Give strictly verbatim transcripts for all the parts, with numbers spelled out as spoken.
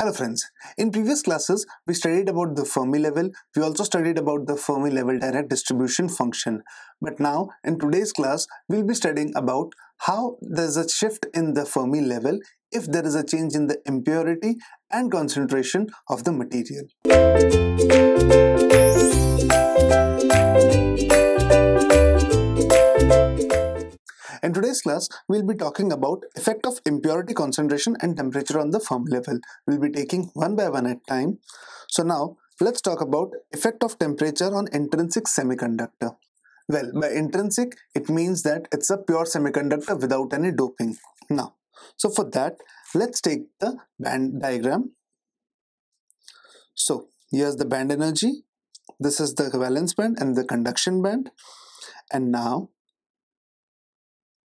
Hello friends, in previous classes we studied about the Fermi level, we also studied about the Fermi level direct distribution function. But now in today's class we'll be studying about how there's a shift in the Fermi level if there is a change in the impurity and concentration of the material. In today's class, we'll be talking about effect of impurity concentration and temperature on the Fermi level. We'll be taking one by one at time. So now, let's talk about effect of temperature on intrinsic semiconductor. Well, by intrinsic, it means that it's a pure semiconductor without any doping. Now, so for that, let's take the band diagram. So, here's the band energy. This is the valence band and the conduction band. And now,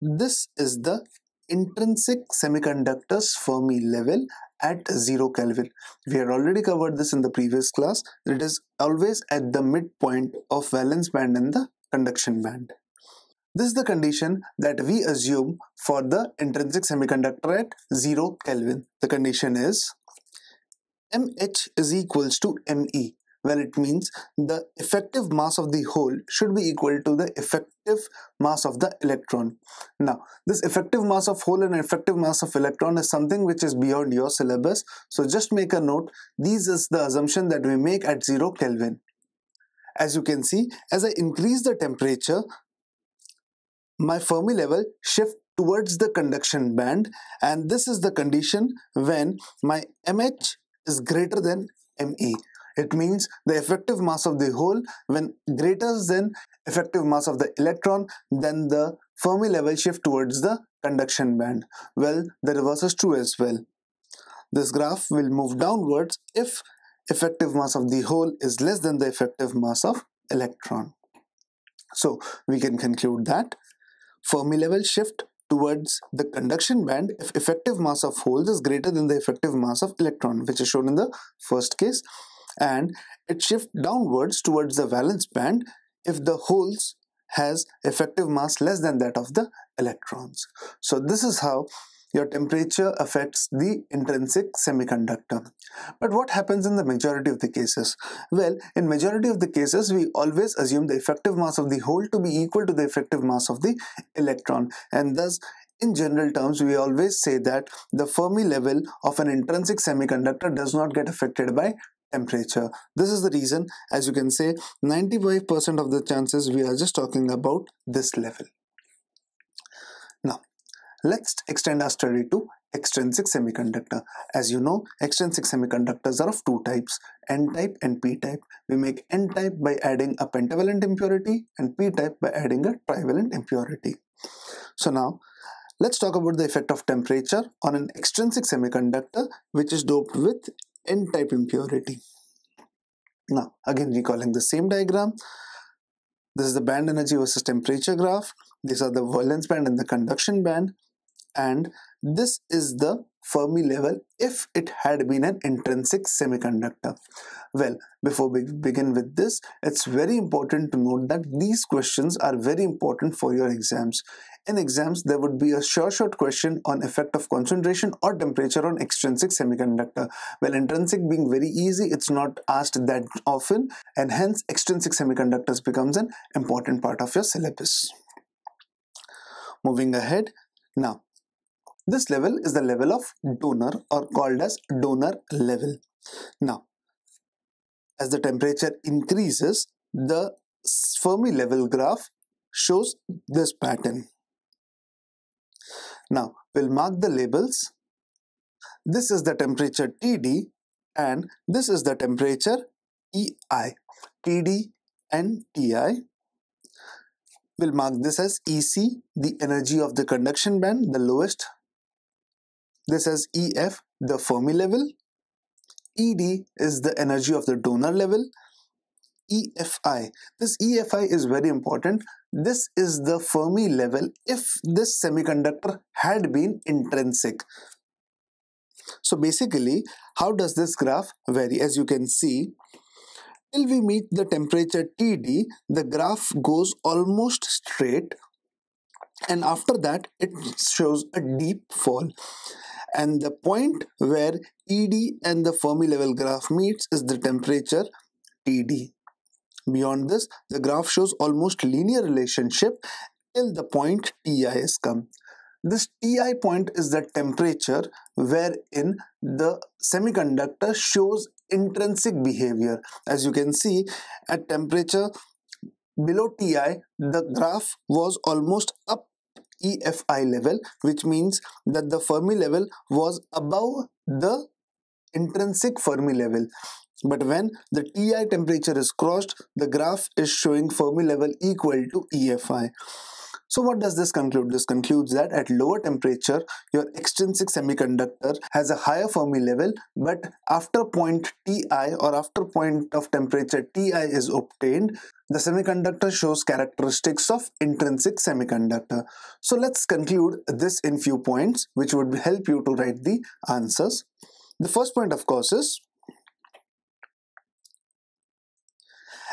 this is the intrinsic semiconductor's Fermi level at zero Kelvin. We had already covered this in the previous class. It is always at the midpoint of valence band and the conduction band. This is the condition that we assume for the intrinsic semiconductor at zero Kelvin. The condition is M H is equals to M E. Well, it means the effective mass of the hole should be equal to the effective mass of the electron. Now, this effective mass of hole and effective mass of electron is something which is beyond your syllabus. So just make a note, this is the assumption that we make at zero Kelvin. As you can see, as I increase the temperature, my Fermi level shifts towards the conduction band, and this is the condition when my M H is greater than M E. It means the effective mass of the hole when greater than effective mass of the electron, then the Fermi level shift towards the conduction band. Well, the reverse is true as well. This graph will move downwards if effective mass of the hole is less than the effective mass of electron. So we can conclude that Fermi level shift towards the conduction band if effective mass of hole is greater than the effective mass of electron, which is shown in the first case. And it shifts downwards towards the valence band if the holes has effective mass less than that of the electrons. So this is how your temperature affects the intrinsic semiconductor. But what happens in the majority of the cases? Well, in majority of the cases, we always assume the effective mass of the hole to be equal to the effective mass of the electron, and thus in general terms, we always say that the Fermi level of an intrinsic semiconductor does not get affected by temperature. This is the reason, as you can say, ninety-five percent of the chances we are just talking about this level. Now, let's extend our study to extrinsic semiconductor. As you know, extrinsic semiconductors are of two types, N-type and P-type. We make N-type by adding a pentavalent impurity and P-type by adding a trivalent impurity. So now, let's talk about the effect of temperature on an extrinsic semiconductor which is doped with N-type impurity. Now, again recalling the same diagram, this is the band energy versus temperature graph. These are the valence band and the conduction band, and this is the Fermi level if it had been an intrinsic semiconductor. Well, before we begin with this, it's very important to note that these questions are very important for your exams. In exams, there would be a sure shot question on effect of concentration or temperature on extrinsic semiconductor. Well, intrinsic being very easy, it's not asked that often, and hence extrinsic semiconductors becomes an important part of your syllabus. Moving ahead, now this level is the level of donor, or called as donor level. Now, as the temperature increases, the Fermi level graph shows this pattern. Now, we'll mark the labels. This is the temperature T D and this is the temperature E I. T D and T I. We'll mark this as E C, the energy of the conduction band, the lowest. This is E F, the Fermi level. E D is the energy of the donor level. E F I. This E F I is very important. This is the Fermi level if this semiconductor had been intrinsic. So basically, how does this graph vary? As you can see, till we meet the temperature T D, the graph goes almost straight, and after that it shows a deep fall. and the point where E D and the Fermi level graph meets is the temperature T D. Beyond this, the graph shows almost linear relationship till the point T I is come. This T I point is the temperature wherein the semiconductor shows intrinsic behavior. As you can see, at temperature below T I, the graph was almost up E F I level, which means that the Fermi level was above the intrinsic Fermi level. But when the T I temperature is crossed, the graph is showing Fermi level equal to E F I. So what does this conclude? This concludes that at lower temperature, your extrinsic semiconductor has a higher Fermi level, but after point T I or after point of temperature T I is obtained, the semiconductor shows characteristics of intrinsic semiconductor. So let's conclude this in few points, which would help you to write the answers. The first point, of course, is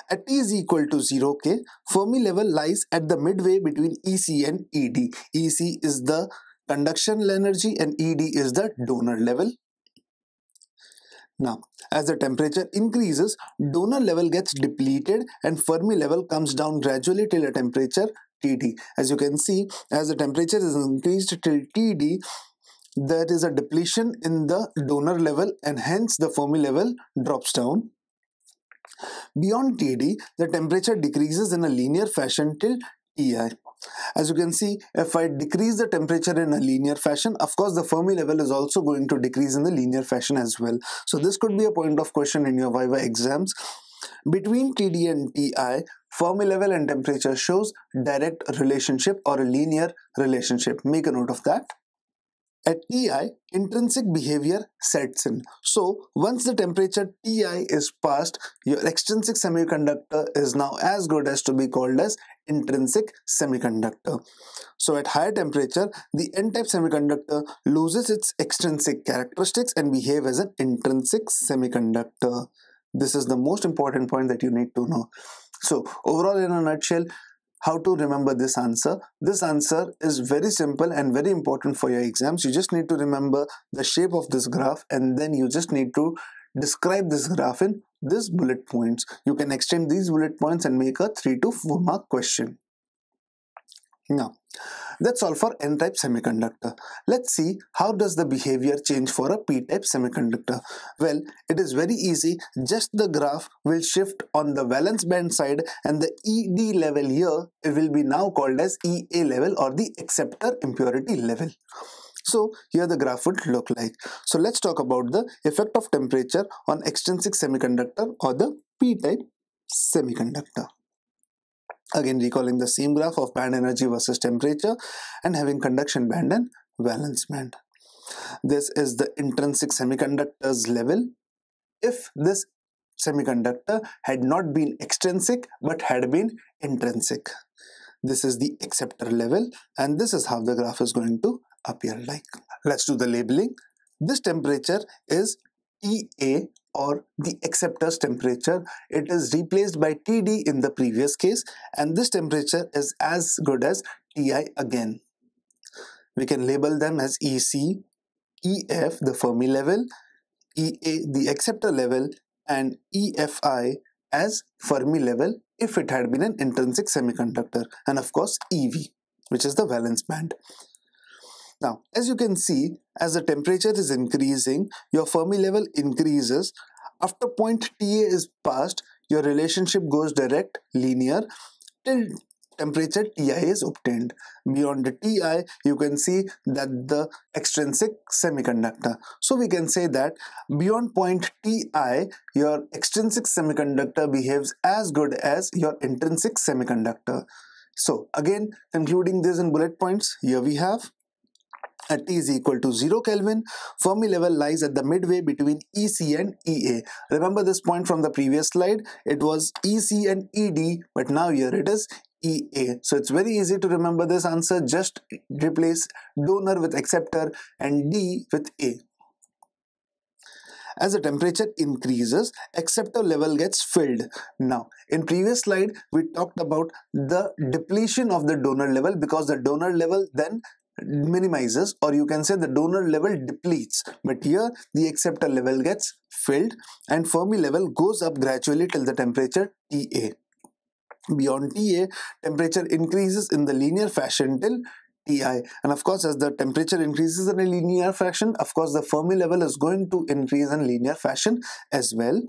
at T is equal to zero K, Fermi level lies at the midway between E C and E D. E C is the conduction energy and E D is the donor level. Now, as the temperature increases, donor level gets depleted and Fermi level comes down gradually till a temperature T D. As you can see, as the temperature is increased till T D, there is a depletion in the donor level and hence the Fermi level drops down. Beyond T D, the temperature decreases in a linear fashion till T I. As you can see, if I decrease the temperature in a linear fashion, of course the Fermi level is also going to decrease in the linear fashion as well. So this could be a point of question in your Viva exams. Between T D and T I, Fermi level and temperature shows direct relationship or a linear relationship. Make a note of that. At T I, intrinsic behavior sets in. So, once the temperature T I is passed, your extrinsic semiconductor is now as good as to be called as intrinsic semiconductor. So, at higher temperature, the N-type semiconductor loses its extrinsic characteristics and behaves as an intrinsic semiconductor. This is the most important point that you need to know. So, overall, in a nutshell, how to remember this answer? This answer is very simple and very important for your exams. You just need to remember the shape of this graph and then you just need to describe this graph in these bullet points. You can extend these bullet points and make a three to four mark question. Now, that's all for N-type semiconductor. Let's see how does the behavior change for a P-type semiconductor. Well, it is very easy. Just the graph will shift on the valence band side and the E D level here, it will be now called as E A level or the acceptor impurity level. So, here the graph would look like. So, let's talk about the effect of temperature on extrinsic semiconductor or the P-type semiconductor. Again, recalling the same graph of band energy versus temperature and having conduction band and valence band. This is the intrinsic semiconductor's level. If this semiconductor had not been extrinsic but had been intrinsic, this is the acceptor level and this is how the graph is going to appear like. Let's do the labeling. This temperature is E A or the acceptor's temperature. It is replaced by T D in the previous case and this temperature is as good as T I again. We can label them as E C, E F the Fermi level, E A the acceptor level and E F I as Fermi level if it had been an intrinsic semiconductor, and of course E V, which is the valence band. Now, as you can see, as the temperature is increasing, your Fermi level increases. After point T A is passed, your relationship goes direct, linear, till temperature T I is obtained. Beyond the T I, you can see that the extrinsic semiconductor. So, we can say that beyond point T I, your extrinsic semiconductor behaves as good as your intrinsic semiconductor. So, again, concluding this in bullet points, here we have. At T is equal to zero Kelvin, Fermi level lies at the midway between E C and E A. Remember this point from the previous slide, it was E C and E D, but now here it is E A. So it's very easy to remember this answer, just replace donor with acceptor and D with A. As the temperature increases, acceptor level gets filled. Now, in previous slide, we talked about the depletion of the donor level because the donor level then minimizes, or you can say the donor level depletes, but here the acceptor level gets filled and Fermi level goes up gradually till the temperature T A. Beyond T A, temperature increases in the linear fashion till T I, and of course as the temperature increases in a linear fashion, of course the Fermi level is going to increase in linear fashion as well.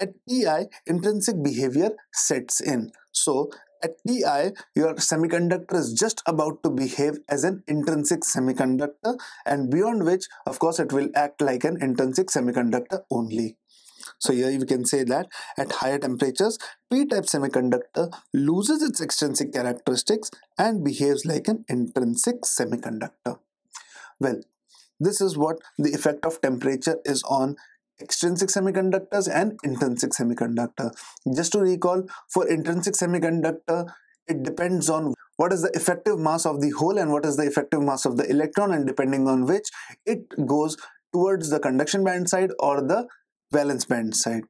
At T I, intrinsic behavior sets in. So at T I, your semiconductor is just about to behave as an intrinsic semiconductor, and beyond which, of course, it will act like an intrinsic semiconductor only. So here you can say that at higher temperatures, p-type semiconductor loses its extrinsic characteristics and behaves like an intrinsic semiconductor. Well, this is what the effect of temperature is on extrinsic semiconductors and intrinsic semiconductor. Just to recall, for intrinsic semiconductor, it depends on what is the effective mass of the hole and what is the effective mass of the electron, and depending on which, it goes towards the conduction band side or the valence band side.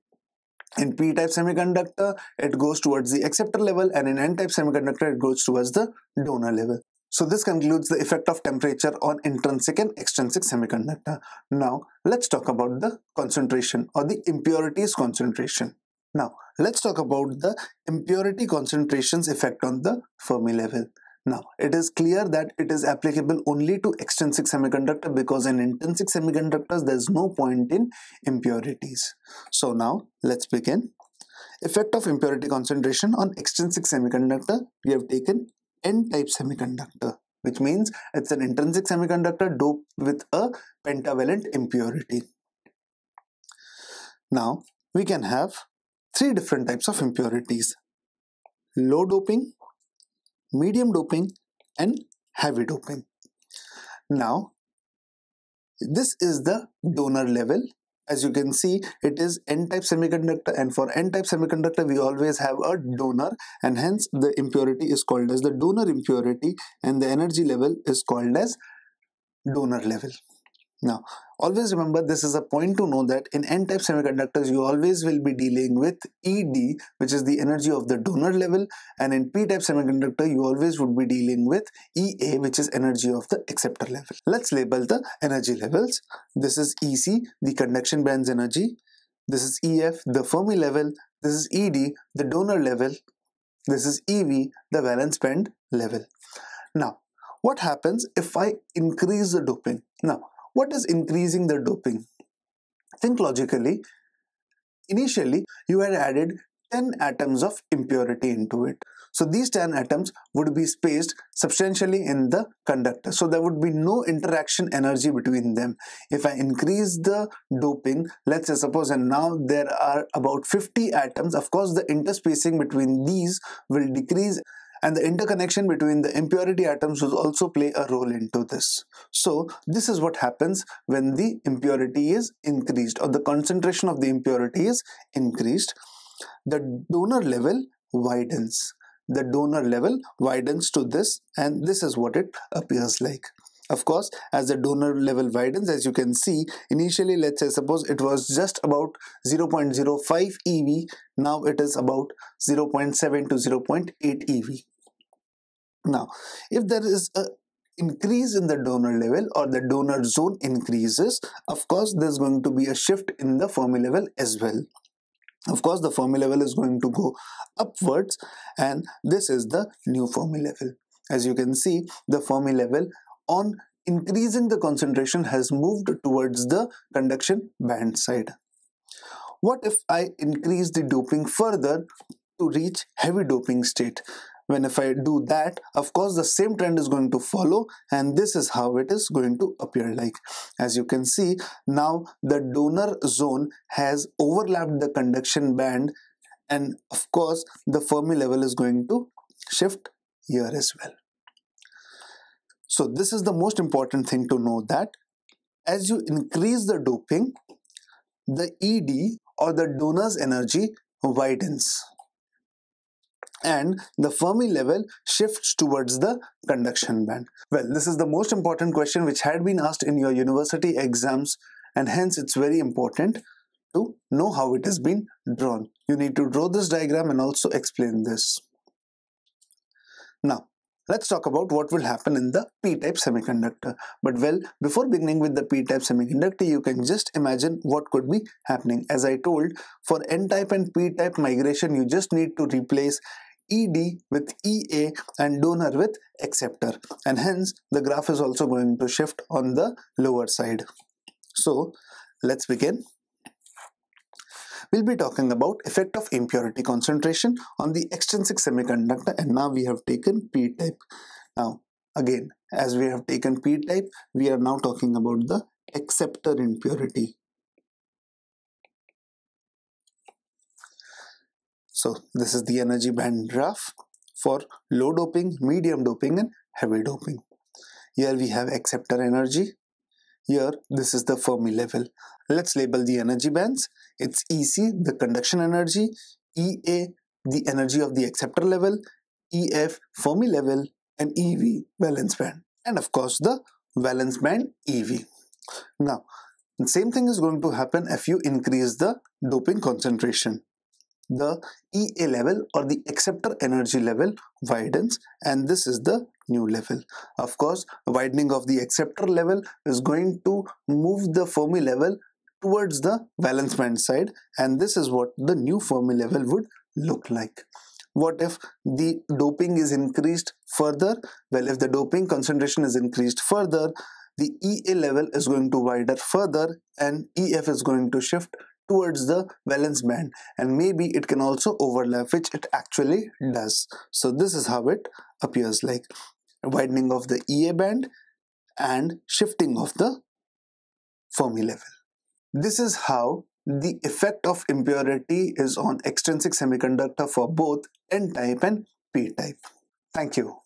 In p-type semiconductor, it goes towards the acceptor level, and in n-type semiconductor, it goes towards the donor level. So this concludes the effect of temperature on intrinsic and extrinsic semiconductor. Now let's talk about the concentration or the impurities concentration. Now let's talk about the impurity concentration's effect on the Fermi level. Now, it is clear that it is applicable only to extrinsic semiconductor, because in intrinsic semiconductors there is no point in impurities. So now let's begin. Effect of impurity concentration on extrinsic semiconductor. We have taken n-type semiconductor, which means it's an intrinsic semiconductor doped with a pentavalent impurity. Now we can have three different types of impurities: low doping, medium doping, and heavy doping. Now, this is the donor level. As you can see, it is n-type semiconductor, and for n-type semiconductor, we always have a donor, and hence the impurity is called as the donor impurity, and the energy level is called as donor level. Now, always remember, this is a point to know that in n-type semiconductors, you always will be dealing with E D, which is the energy of the donor level, and in p-type semiconductor, you always would be dealing with E A, which is energy of the acceptor level. Let's label the energy levels. This is E C, the conduction band's energy. This is E F, the Fermi level. This is E D, the donor level. This is E V, the valence band level. Now, what happens if I increase the doping? Now, what is increasing the doping? Think logically. Initially, you had added ten atoms of impurity into it. So these ten atoms would be spaced substantially in the conductor. So there would be no interaction energy between them. If I increase the doping, let's say suppose, and now there are about fifty atoms, of course the interspacing between these will decrease, and the interconnection between the impurity atoms will also play a role into this. So this is what happens when the impurity is increased, or the concentration of the impurity is increased. The donor level widens. The donor level widens to this, and this is what it appears like. Of course, as the donor level widens, as you can see, initially, let's say suppose it was just about zero point zero five E V. Now it is about zero point seven to zero point eight E V. Now, if there is an increase in the donor level, or the donor zone increases, of course, there's going to be a shift in the Fermi level as well. Of course, the Fermi level is going to go upwards, and this is the new Fermi level. As you can see, the Fermi level, on increasing the concentration, has moved towards the conduction band side. What if I increase the doping further to reach heavy doping state? When if I do that, of course the same trend is going to follow, and this is how it is going to appear like. As you can see, now the donor zone has overlapped the conduction band, and of course the Fermi level is going to shift here as well. So this is the most important thing to know, that as you increase the doping, the E D or the donor's energy widens, and the Fermi level shifts towards the conduction band. Well, this is the most important question which had been asked in your university exams, and hence it's very important to know how it has been drawn. You need to draw this diagram and also explain this. Now, Let's talk about what will happen in the p-type semiconductor. But well, before beginning with the p-type semiconductor, you can just imagine what could be happening. As I told, for n-type and p-type migration, you just need to replace E D with E A and donor with acceptor, and hence the graph is also going to shift on the lower side. So let's begin. We'll be talking about effect of impurity concentration on the extrinsic semiconductor, and now we have taken p-type. Now again, as we have taken p-type, we are now talking about the acceptor impurity. So this is the energy band graph for low doping, medium doping and heavy doping. Here we have acceptor energy. Here this is the Fermi level. Let's label the energy bands. It's E C, the conduction energy, E A, the energy of the acceptor level, E F, Fermi level and E V, valence band, and of course the valence band E V. Now the same thing is going to happen if you increase the doping concentration. The E A level or the acceptor energy level widens, and this is the new level. Of course, widening of the acceptor level is going to move the Fermi level towards the valence band side, and this is what the new Fermi level would look like. What if the doping is increased further? Well, if the doping concentration is increased further, the E A level is going to widen further and E F is going to shift towards the valence band, and maybe it can also overlap, which it actually does. So this is how it appears like: widening of the E A band and shifting of the Fermi level. This is how the effect of impurity is on extrinsic semiconductor for both n-type and p-type. Thank you.